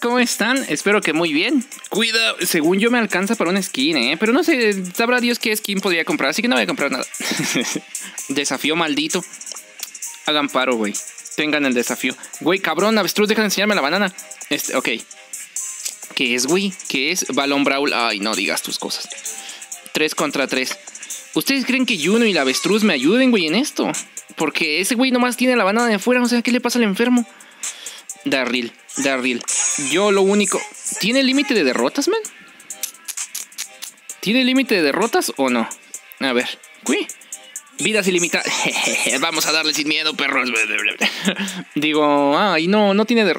¿Cómo están? Espero que muy bien. Cuidado, según yo me alcanza para una skin, pero no sé, sabrá Dios qué skin podría comprar, así que no voy a comprar nada. Desafío maldito. Hagan paro, güey. Tengan el desafío. Güey, cabrón, avestruz, deja de enseñarme la banana. Ok. ¿Qué es, güey? ¿Qué es? Balón Brawl. Ay, no digas tus cosas. 3 contra 3. ¿Ustedes creen que Juno y la avestruz me ayuden, güey, en esto? Porque ese güey nomás tiene la banana de afuera, o sea, ¿qué le pasa al enfermo? Darryl. Yo lo único... ¿Tiene límite de derrotas, man? ¿Tiene límite de derrotas o no? A ver. ¿Qué? Vidas ilimitadas. Vamos a darle sin miedo, perros. Digo... Ay, no, no tiene...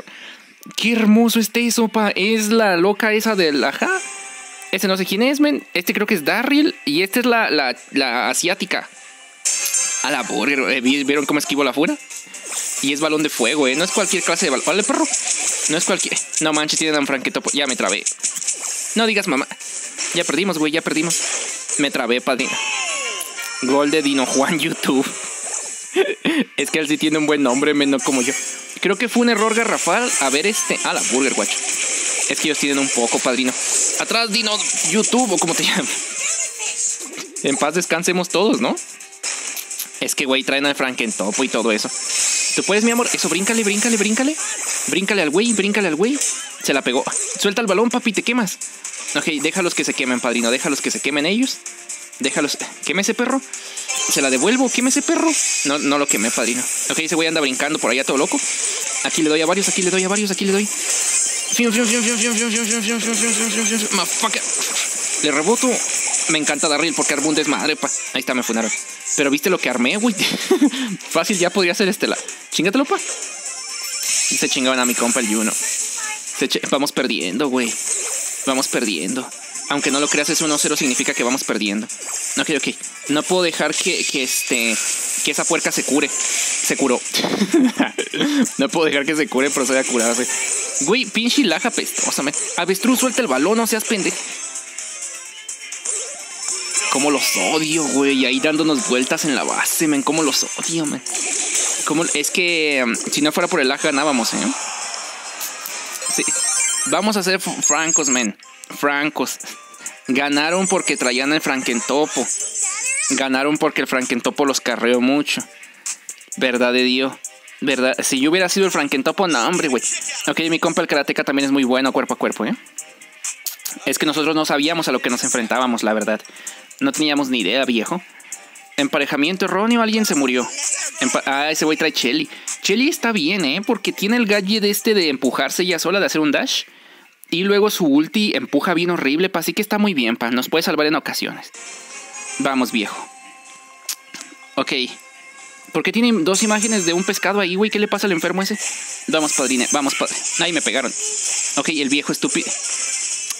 Qué hermoso este sopa. Es la loca esa del... Ajá. Este no sé quién es, man. Este creo que es Darryl. Y esta es la asiática. A la burger. ¿Vieron cómo esquivo la fura? Y es balón de fuego, No es cualquier clase de balón. Vale, perro. No es cualquier... No manches, tienen a Frank-N-Topo. Ya me trabé. No digas mamá. Ya perdimos, güey, ya perdimos. Me trabé, padrino. Gol de Dino Juan YouTube. Es que él sí tiene un buen nombre, menos como yo. Creo que fue un error garrafal. A ver este... Ah, la burger, guacho. Es que ellos tienen un poco, padrino. Atrás, Dino YouTube, o como te llaman. En paz descansemos todos, ¿no? Es que, güey, traen al Frank-N-Topo y todo eso. ¿Tú puedes, mi amor? Eso, bríncale, bríncale, bríncale. Bríncale al güey, bríncale al güey. Se la pegó. Suelta el balón, papi, te quemas. Ok, déjalos que se quemen, padrino. Déjalos que se quemen ellos. Déjalos. Quémese, perro. Se la devuelvo. Quémese, perro. No, no lo quemé, padrino. Ok, ese güey anda brincando por allá todo loco. Aquí le doy a varios, aquí le doy a varios, aquí le doy. Motherfucker. Le reboto. Me encanta Darryl porque armó un desmadre, pa. Ahí está, me funaron. Pero viste lo que armé, güey. Fácil, ya podría ser estela. Chingatelo, pa. Se chingaban a mi compa el Juno. Vamos perdiendo, güey. Vamos perdiendo. Aunque no lo creas, ese 1-0 significa que vamos perdiendo. Ok, ok. No puedo dejar que esa puerca se cure. Se curó. No puedo dejar que se cure, procede a curarse. Güey, pinche laja pestosa, man. Avestruz, suelta el balón, no seas pendejo. Cómo los odio, güey. Ahí dándonos vueltas en la base, men. Cómo los odio, men. Es que si no fuera por el lag ganábamos, Sí. Vamos a ser francos, men. Francos. Ganaron porque traían el Frank-N-Topo. Ganaron porque el Frank-N-Topo los carreó mucho. Verdad de Dios. Verdad. Si yo hubiera sido el Frank-N-Topo, no, hombre, güey. Ok, mi compa el karateka también es muy bueno cuerpo a cuerpo, Es que nosotros no sabíamos a lo que nos enfrentábamos, la verdad. No teníamos ni idea, viejo. Emparejamiento erróneo, alguien se murió. Ese güey trae Chelly. Chelly está bien, porque tiene el gadget de empujarse ella sola, de hacer un dash. Y luego su ulti empuja bien horrible, pa. Así que está muy bien, pa. Nos puede salvar en ocasiones. Vamos, viejo. Ok. ¿Por qué tiene dos imágenes de un pescado ahí, güey? ¿Qué le pasa al enfermo ese? Vamos, padrine, vamos, padrine. Ahí me pegaron. Ok, el viejo estúpido.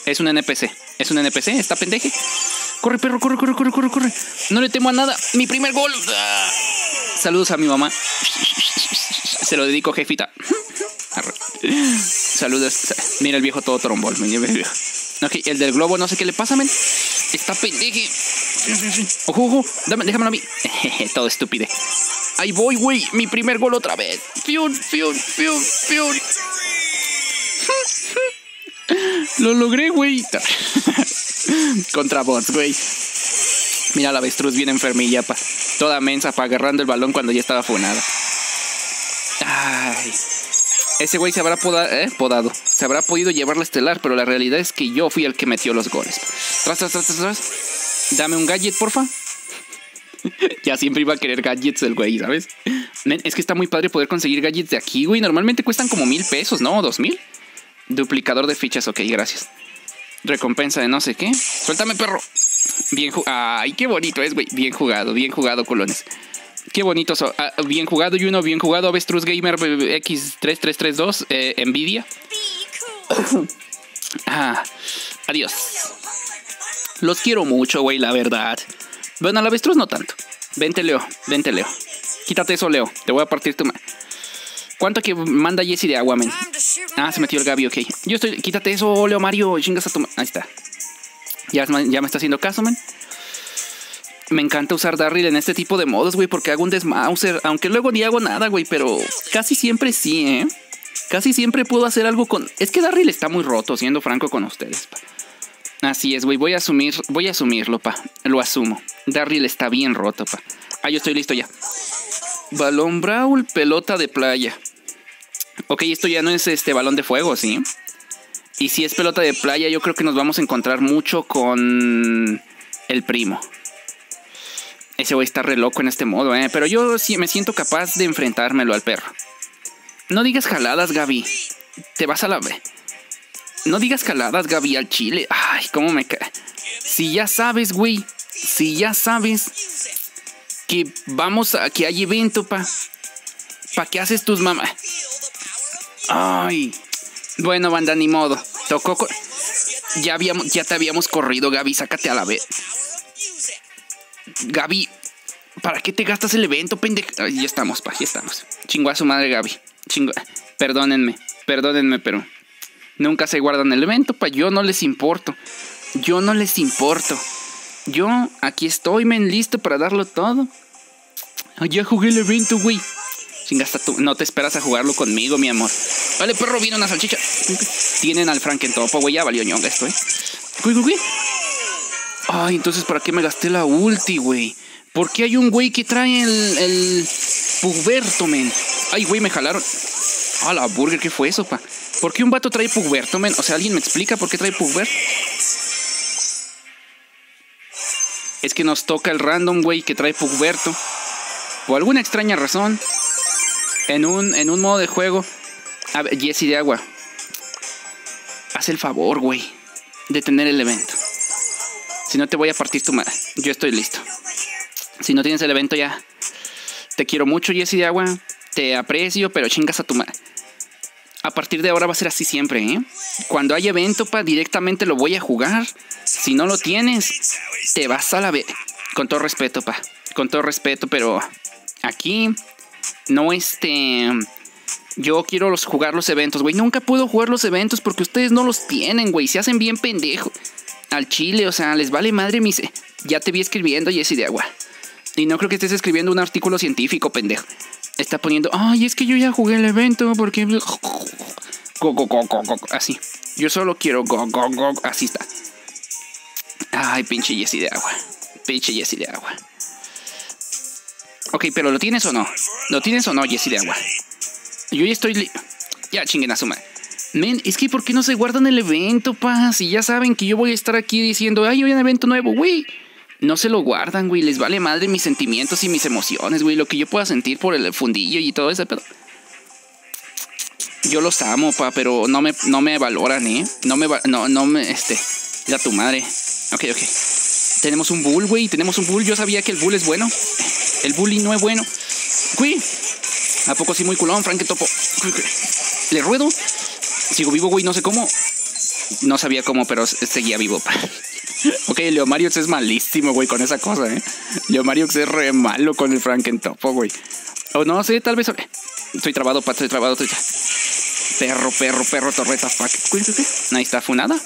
Es un NPC. Es un NPC, está pendeje. Corre, perro, corre, corre, corre, corre, corre. No le temo a nada. Mi primer gol. ¡Ah! Saludos a mi mamá. Se lo dedico, jefita. Saludos. Mira el viejo todo trombol. Ok, el del globo, no sé qué le pasa, men. Está pendeje. Ojo, ojo. Déjamelo a mí. Todo estúpido. Ahí voy, güey. Mi primer gol otra vez. Fiun, fiun, fiun, fiun. Lo logré, güey. Contra bots, güey. Mira la avestruz bien enfermilla, pa. Toda mensa, pa, agarrando el balón cuando ya estaba funada. Ay. Ese güey se habrá podado. Se habrá podido llevar la estelar, pero la realidad es que yo fui el que metió los goles. Tras, tras, tras, tras, tras. Dame un gadget, porfa. Ya siempre iba a querer gadgets el güey, ¿sabes? Men, es que está muy padre poder conseguir gadgets de aquí, güey. Normalmente cuestan como 1000 pesos, ¿no? 2000. Duplicador de fichas, ok, gracias. Recompensa de no sé qué. Suéltame, perro. Bien jugado. Ay, qué bonito es, güey. Bien jugado, colones. Qué bonito son. Ah, bien jugado, Juno. Bien jugado, Avestruz Gamer X3332. Nvidia. Ah, adiós. Los quiero mucho, güey, la verdad. Bueno, al Avestruz no tanto. Vente, Leo. Vente, Leo. Quítate eso, Leo. Te voy a partir tu mano. ¿Cuánto que manda Jesse de agua, men? Ah, se metió el Gaby, ok. Yo estoy... Quítate eso, Leo Mario. Chingas a tu... Ahí está. Ya me está haciendo caso, men. Me encanta usar Darryl en este tipo de modos, güey. Porque hago un desmauser. Aunque luego ni hago nada, güey. Pero casi siempre sí, Casi siempre puedo hacer algo con... Es que Darryl está muy roto, siendo franco con ustedes, pa. Así es, güey, voy a asumirlo, pa. Lo asumo. Darryl está bien roto, pa. Ah, yo estoy listo ya. Balón Brawl, pelota de playa. Ok, esto ya no es balón de fuego, ¿sí? Y si es pelota de playa, yo creo que nos vamos a encontrar mucho con el primo. Ese güey está re loco en este modo, ¿eh? Pero yo sí me siento capaz de enfrentármelo al perro. No digas jaladas, Gaby. Te vas a la... No digas jaladas, Gaby, al chile. Ay, cómo me cae. Si ya sabes, güey. Si ya sabes que vamos a... Que hay evento, pa. Pa que haces tus mamás. Ay... Bueno, banda, ni modo. Tocó con... Ya te habíamos corrido, Gaby. Sácate a la vez. Gaby, ¿para qué te gastas el evento, pendejo? Ya estamos, pa. Ya estamos. Chingó a su madre, Gaby. Chingó. Perdónenme, pero... Nunca se guardan el evento, pa. Yo no les importo. Yo aquí estoy, men, listo para darlo todo. Ya jugué el evento, güey. Chingasta tú. No te esperas a jugarlo conmigo, mi amor. Vale, perro, vino una salchicha. Tienen al Frank-N-Topo, güey. Ya valió ñonga esto, Güey. Ay, entonces, ¿para qué me gasté la ulti, güey? ¿Por qué hay un güey que trae el Pugberto, men? Ay, güey, me jalaron. A la burger, ¿qué fue eso, pa? ¿Por qué un vato trae Pugberto, men? O sea, ¿alguien me explica por qué trae Pugberto? Es que nos toca el random, güey, que trae Pugberto. Por alguna extraña razón. En un modo de juego. A ver, Jesse de agua. Haz el favor, güey, de tener el evento. Si no, te voy a partir tu madre. Yo estoy listo. Si no tienes el evento ya. Te quiero mucho, Jesse de agua. Te aprecio, pero chingas a tu madre. A partir de ahora va a ser así siempre, ¿eh? Cuando hay evento, pa, directamente lo voy a jugar. Si no lo tienes, te vas a la vez. Con todo respeto, pa. Con todo respeto, pero aquí no Yo quiero jugar los eventos, güey. Nunca puedo jugar los eventos porque ustedes no los tienen, güey. Se hacen bien pendejo. Al chile, o sea, les vale madre mis... Ya te vi escribiendo, Jesse de agua. Y no creo que estés escribiendo un artículo científico, pendejo. Está poniendo... Ay, es que yo ya jugué el evento porque... Así. Yo solo quiero... Así está. Ay, pinche Jesse de agua. Pinche Jesse de agua. Ok, pero ¿lo tienes o no? ¿Lo tienes o no, Jesse de agua? Yo ya estoy... Ya, chinguen a su madre. Men, es que ¿por qué no se guardan el evento, pa? Si ya saben que yo voy a estar aquí diciendo... Ay, hoy hay un evento nuevo, güey. No se lo guardan, güey. Les vale madre mis sentimientos y mis emociones, güey. Lo que yo pueda sentir por el fundillo y todo ese pedo. Yo los amo, pa, pero no me valoran, ¿eh? Ya tu madre. Ok. Tenemos un bull, güey. Yo sabía que el bull es bueno. El bullying no es bueno. Güey. ¿A poco sí muy culón, Frank-N-Topo? ¿Le ruedo? Sigo vivo, güey, no sé cómo. No sabía cómo, pero seguía vivo, pa. Ok, Leomariox es malísimo, güey, con esa cosa, Leomariox es re malo con el Frank-N-Topo, güey. O no sé, tal vez... Estoy trabado, pa, estoy trabado. Perro, torreta, fuck. Ahí está, funada.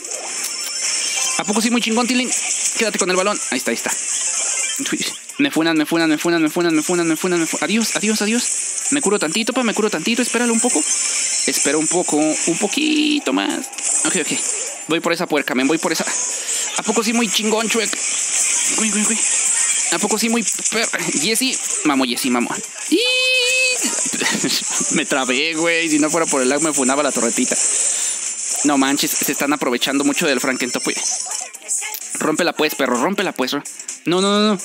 ¿A poco sí muy chingón, Tilling? Quédate con el balón. Ahí está. Me funan. Adiós. Me curo tantito, pa, espéralo un poco. Espera un poquito más. Ok. Voy por esa puerca, men, ¿A poco sí muy chingón, chueco? Güey. ¿A poco sí muy Jesse? Mamo. ¡Y! Me trabé, güey. Si no fuera por el lag me funaba la torretita. No manches, se están aprovechando mucho del Frank-N-Topo. Rómpela pues, perro, No.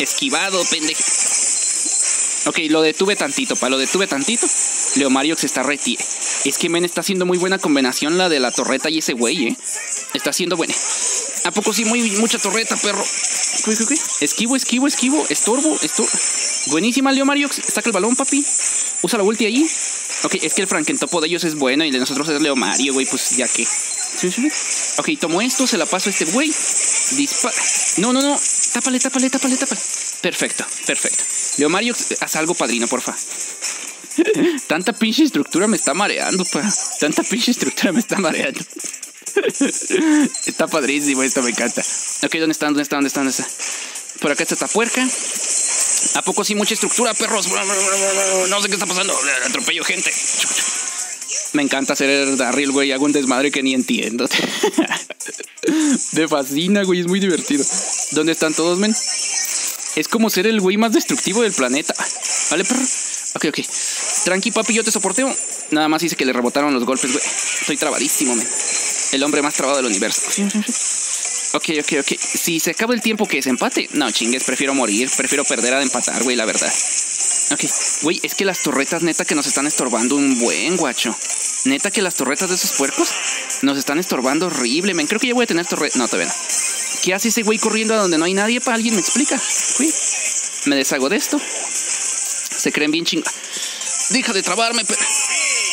Esquivado, pendejo. Ok, lo detuve tantito. Leomariox está retie. Es que, men, está haciendo muy buena combinación la de la torreta y ese güey, Está haciendo buena. ¿A poco sí mucha torreta, perro? ¿Qué? Esquivo. Estorbo. Buenísima, Leomariox. Saca el balón, papi. Usa la ulti ahí. Ok, es que el Frank-N-Topo de ellos es bueno y de nosotros es Leomario, güey, pues ya que... ¿Sí? Ok, tomo esto, se la paso a este güey. Dispara. No. Tápale. Perfecto. Leomario, haz algo, padrino, porfa. Tanta pinche estructura me está mareando, pa. Está padrísimo esto, me encanta. Ok, ¿dónde está? Por acá está esta puerca. ¿A poco sí mucha estructura, perros? No sé qué está pasando. Atropello gente. Me encanta ser el Darryl, güey. Hago un desmadre que ni entiendo. Me fascina, güey. Es muy divertido. ¿Dónde están todos, men? Es como ser el güey más destructivo del planeta. Vale, perro. Ok, ok. Tranqui, papi, yo te soporteo. Nada más hice que le rebotaron los golpes, güey. Estoy trabadísimo, men. El hombre más trabado del universo. Ok, ok, ok. Si se acaba el tiempo que es empate. No, chingues, prefiero morir. Prefiero perder a empatar, güey, la verdad. Ok, güey, es que las torretas neta que nos están estorbando un buen, guacho. Neta que las torretas de esos puercos nos están estorbando horrible, men. Creo que ya voy a tener torretas. No, todavía no. ¿Qué hace ese güey corriendo a donde no hay nadie? ¿Para alguien me explica? Güey, me deshago de esto. Se creen bien chingados. Deja de trabarme, pero...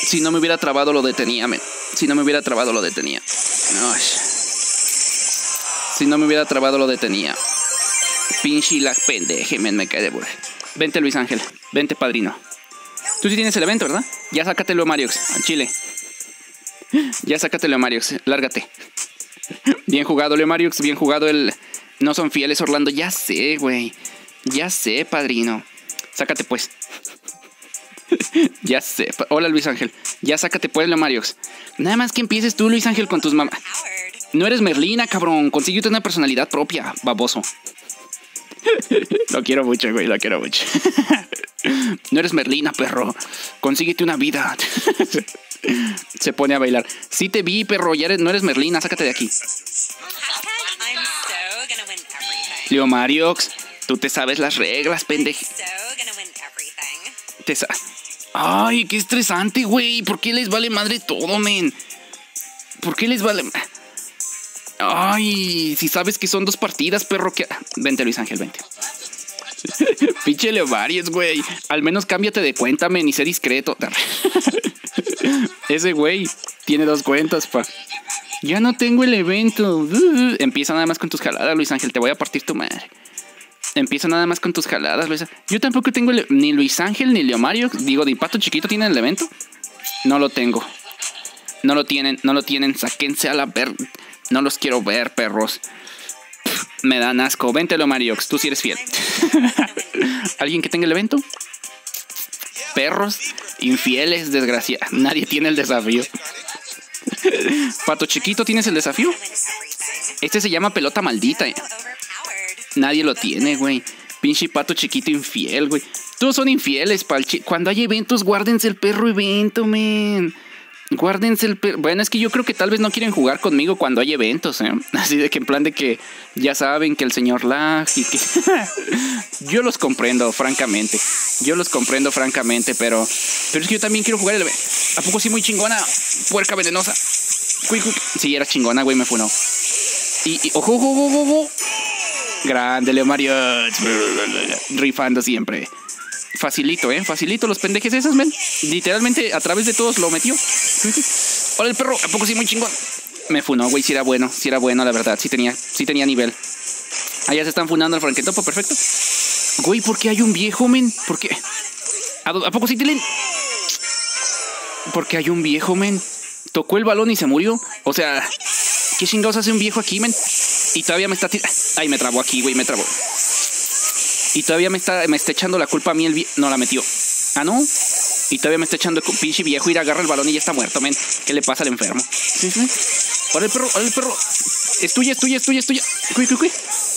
Si no me hubiera trabado, lo detenía, men. Si no me hubiera trabado, lo detenía. Ay. Si no me hubiera trabado, lo detenía. Pinche la pendeje, men, me cae de burro. Vente, Luis Ángel. Vente, padrino. Tú sí tienes el evento, ¿verdad? Ya sácatelo a Mariox, al chile. Ya sácatelo a Mariox, lárgate. Bien jugado, Leo Mariox, bien jugado el... No son fieles, Orlando, ya sé, güey. Ya sé, padrino. Sácate, pues. Ya sé. Hola, Luis Ángel. Ya sácate, pues, Leo Mariox. Nada más que empieces tú, Luis Ángel, con tus mamás. No eres Merlina, cabrón. Consíguete una personalidad propia, baboso. Lo quiero mucho, güey, lo quiero mucho. No eres Merlina, perro. Consíguete una vida. Se pone a bailar. Sí te vi, perro, ya eres, no eres Merlina, sácate de aquí. Leo Mariox, tú te sabes las reglas, pendeje. Ay, qué estresante, güey. ¿Por qué les vale madre todo, men? ¿Por qué les vale? Ay, si sabes que son dos partidas, perro, que... Vente, Luis Ángel, vente. Pinche Leo Mariox, güey. Al menos cámbiate de cuenta, men, y sé discreto. Ese güey tiene dos cuentas, pa. Ya no tengo el evento. Empieza nada más con tus jaladas, Luis Ángel. Te voy a partir tu madre. Empieza nada más con tus jaladas, Luis Ángel. Yo tampoco tengo el... Ni Luis Ángel ni Leo Mariox. Digo, de Pato Chiquito tienen el evento. No lo tengo. No lo tienen, no lo tienen. Sáquense a la ver. No los quiero ver, perros. Me dan asco. Vente, Leo Mariox. Tú sí eres fiel. ¿Alguien que tenga el evento? Perros. Infieles, desgracia. Nadie tiene el desafío. Pato Chiquito, ¿tienes el desafío? Este se llama pelota maldita, eh. Nadie lo tiene, güey. Pinche Pato Chiquito infiel, güey. Todos son infieles, palchi. Cuando hay eventos, guárdense el perro evento, men. Guárdense el perro. Bueno, es que yo creo que tal vez no quieren jugar conmigo cuando hay eventos, eh. Así de que en plan de que ya saben que el señor lag y que... Yo los comprendo, francamente. Yo los comprendo, francamente, pero... Pero es que yo también quiero jugar el... ¿A poco sí muy chingona? Puerca venenosa. Sí, era chingona, güey, me funó. Y ojo, ojo, ojo, ojo. Grande, Leo Mariox. Rifando siempre. Facilito, ¿eh? Facilito los pendejes esos, men. Literalmente a través de todos lo metió. Hola, el perro. ¿A poco sí muy chingón? Me funó, güey. Sí era bueno. Sí era bueno, la verdad. Sí tenía nivel. Allá se están funando al Frank-N-Topo. Perfecto. Güey, ¿por qué hay un viejo, men? ¿Por qué? ¿A poco sí tienen? ¿Por qué hay un viejo, men? Tocó el balón y se murió. O sea, ¿qué chingados hace un viejo aquí, men? Y todavía me está... Ay, me trabó aquí, güey, me trabó. Y todavía me está echando la culpa a mí el viejo. No la metió. Ah, ¿no? Y todavía me está echando el pinche viejo. Ir, agarra el balón y ya está muerto, men. ¿Qué le pasa al enfermo? Ahora el perro, ahora el perro. Es tuya, es tuya, es tuya, es tuya.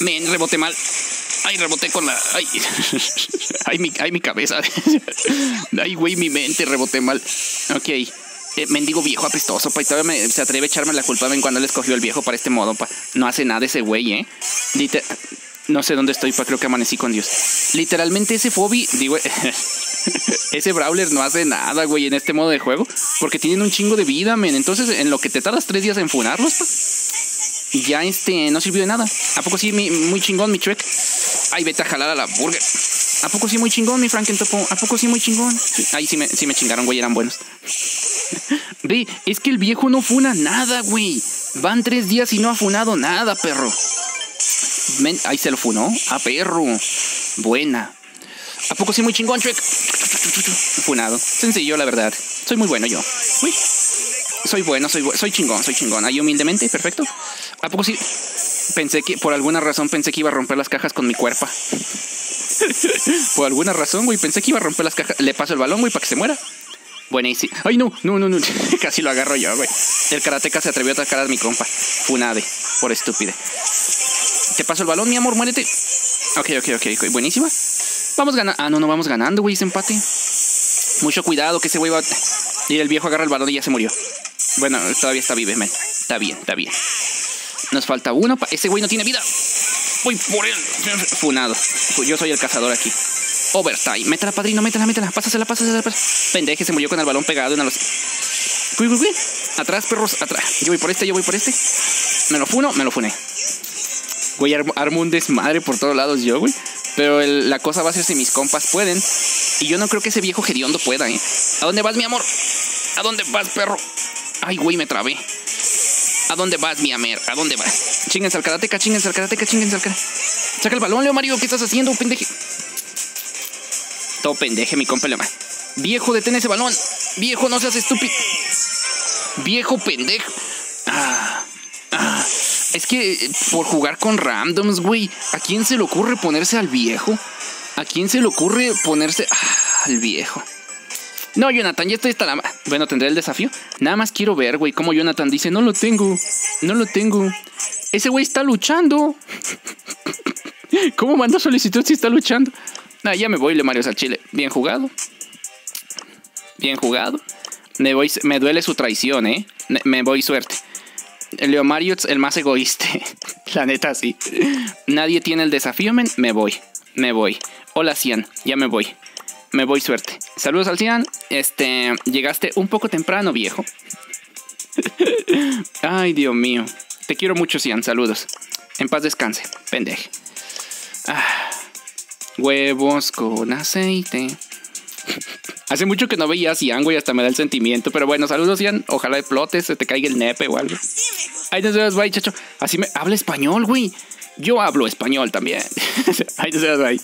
Men, reboté mal. Ay, reboté con la... Ay, ay mi cabeza. Ay, güey, mi mente, reboté mal. Ok, mendigo viejo apestoso, pa. Y todavía se atreve a echarme la culpa, ven, cuando le escogió el viejo para este modo, pa. No hace nada ese güey, eh. No sé dónde estoy, pa, creo que amanecí con Dios. Literalmente ese Fobi, digo... Ese Brawler no hace nada, güey, en este modo de juego. Porque tienen un chingo de vida, men. Entonces, en lo que te tardas 3 días en funarlos, pa. Y ya no sirvió de nada. ¿A poco sí, muy chingón, mi Shrek? Ay, vete a jalar a la burger. ¿A poco sí muy chingón, mi Frank-N-Topo? ¿A poco sí muy chingón? Ay, sí me chingaron, güey, eran buenos. Ve, es que el viejo no funa nada, güey. Van 3 días y no ha funado nada, perro. Men, ahí se lo funó. Ah, perro. Buena. ¿A poco sí muy chingón, Shrek? Funado. Sencillo, la verdad. Soy muy bueno yo. Uy. Soy bueno, soy chingón, soy chingón. Ahí humildemente, perfecto. ¿A poco sí? Pensé que, por alguna razón, pensé que iba a romper las cajas con mi cuerpo. Por alguna razón, güey, pensé que iba a romper las cajas. Le paso el balón, güey, para que se muera. Buenísimo. Ay, no. Casi lo agarro yo, güey. El karateka se atrevió a atacar a mi compa. Funade, por estúpida. Te paso el balón, mi amor, muérete. Ok. Buenísima. Vamos ganando. Ah, no, vamos ganando, güey, ese empate. Mucho cuidado que ese güey va a... Y el viejo agarra el balón y ya se murió. Bueno, todavía está vivo, man. Está bien, está bien. Nos falta uno. Ese güey no tiene vida. Voy por él. Funado. Yo soy el cazador aquí. Overtime. Métela, padrino, métela. Pásasela. Pendeje, se murió con el balón pegado en los... Atrás, perros, atrás. Yo voy por este. Me lo funé. Güey, armo un desmadre por todos lados yo, güey. Pero la cosa va a ser si mis compas pueden. Y yo no creo que ese viejo hediondo pueda, ¿eh? ¿A dónde vas, mi amor? ¿A dónde vas, perro? Ay, güey, me trabé. ¿A dónde vas, mi amer? ¿A dónde vas? Chinguense al karateka. Saca el balón, Leo Mario. ¿Qué estás haciendo, pendeje? Todo pendeje, mi compa, Leo Mario. Viejo, detén ese balón. Viejo, no seas estúpido. Viejo, pendejo. Es que por jugar con randoms, güey. ¿A quién se le ocurre ponerse al viejo? ¿A quién se le ocurre ponerse al viejo? No, Jonathan, ya estoy hasta la... Bueno, ¿tendré el desafío? Nada más quiero ver, güey, cómo Jonathan dice, no lo tengo. Ese güey está luchando. ¿Cómo manda solicitud si está luchando? Nah, ya me voy, Leo Mario Salchile. Bien jugado. Me duele su traición, ¿eh? Me voy, suerte. Leo Mario es el más egoísta. La neta, sí. Nadie tiene el desafío, men. Me voy. Hola, Cian. Ya me voy. Me voy, suerte. Saludos al Cian. Llegaste un poco temprano, viejo. Ay, Dios mío. Te quiero mucho, Cian. Saludos. En paz descanse, pendeje. Huevos con aceite. Hace mucho que no veía a Cian, güey. Hasta me da el sentimiento. Pero bueno, saludos, Cian. Ojalá explotes, se te caiga el nepe o algo. Ay, nos vemos, bye, chacho. Así me habla español, güey. Yo hablo español también. Ahí te vas, ahí.